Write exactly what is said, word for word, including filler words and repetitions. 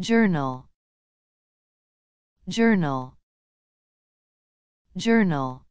Journal, journal, journal.